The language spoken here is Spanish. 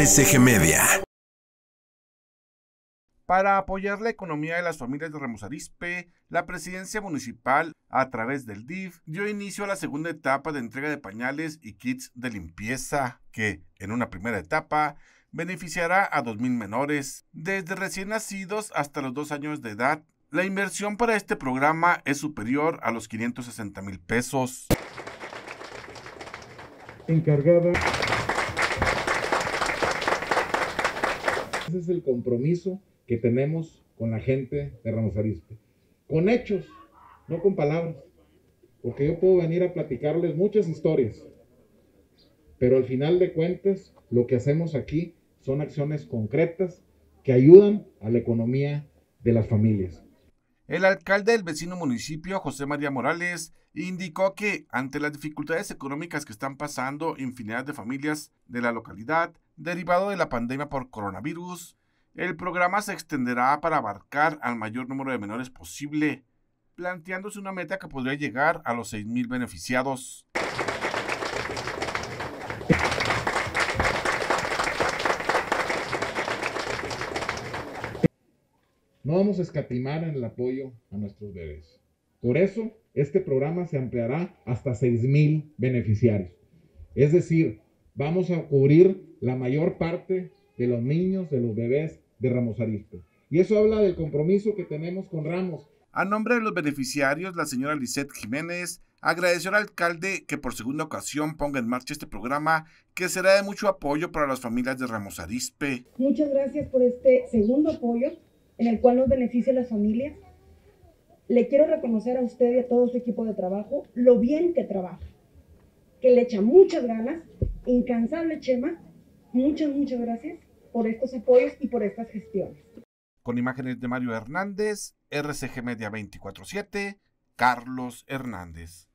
RCG Media. Para apoyar la economía de las familias de Ramos Arizpe, la presidencia municipal, a través del DIF, dio inicio a la segunda etapa de entrega de pañales y kits de limpieza, que, en una primera etapa, beneficiará a 2,000 menores, desde recién nacidos hasta los 2 años de edad. La inversión para este programa es superior a los 560,000 pesos. Encargada. Ese es el compromiso que tenemos con la gente de Ramos Arizpe, con hechos, no con palabras, porque yo puedo venir a platicarles muchas historias, pero al final de cuentas lo que hacemos aquí son acciones concretas que ayudan a la economía de las familias. El alcalde del vecino municipio, José María Morales, indicó que ante las dificultades económicas que están pasando infinidad de familias de la localidad, derivado de la pandemia por coronavirus, el programa se extenderá para abarcar al mayor número de menores posible, planteándose una meta que podría llegar a los 6,000 beneficiados. No vamos a escatimar en el apoyo a nuestros bebés. Por eso, este programa se ampliará hasta 6,000 beneficiarios. Es decir, vamos a cubrir la mayor parte de los niños, de los bebés de Ramos Arizpe. Y eso habla del compromiso que tenemos con Ramos. A nombre de los beneficiarios, la señora Lizeth Jiménez agradeció al alcalde que por segunda ocasión ponga en marcha este programa que será de mucho apoyo para las familias de Ramos Arizpe. Muchas gracias por este segundo apoyo en el cual nos beneficia a las familias. Le quiero reconocer a usted y a todo su equipo de trabajo lo bien que trabaja, que le echa muchas ganas, incansable Chema. Muchas gracias por estos apoyos y por estas gestiones. Con imágenes de Mario Hernández, RCG Media 24/7, Carlos Hernández.